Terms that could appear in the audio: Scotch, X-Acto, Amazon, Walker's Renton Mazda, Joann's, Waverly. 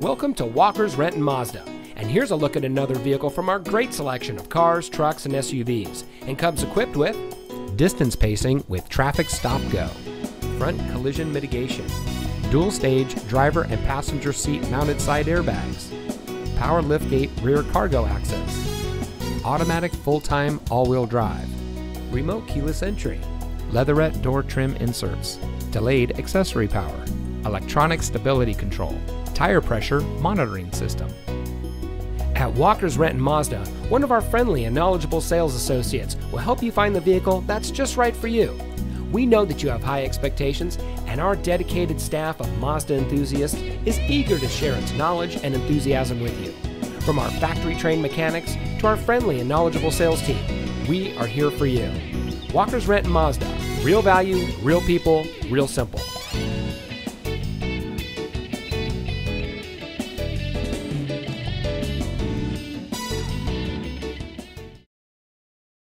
Welcome to Walker's Renton Mazda, and here's a look at another vehicle from our great selection of cars, trucks, and SUVs, and comes equipped with distance pacing with traffic stop-go, front collision mitigation, dual-stage driver and passenger seat mounted side airbags, power liftgate rear cargo access, automatic full-time all-wheel drive, remote keyless entry, leatherette door trim inserts, delayed accessory power, electronic stability control, tire pressure monitoring system. At Walker's Renton Mazda, one of our friendly and knowledgeable sales associates will help you find the vehicle that's just right for you. We know that you have high expectations, and our dedicated staff of Mazda enthusiasts is eager to share its knowledge and enthusiasm with you. From our factory-trained mechanics to our friendly and knowledgeable sales team, we are here for you. Walker's Renton Mazda. Real value, real people, real simple.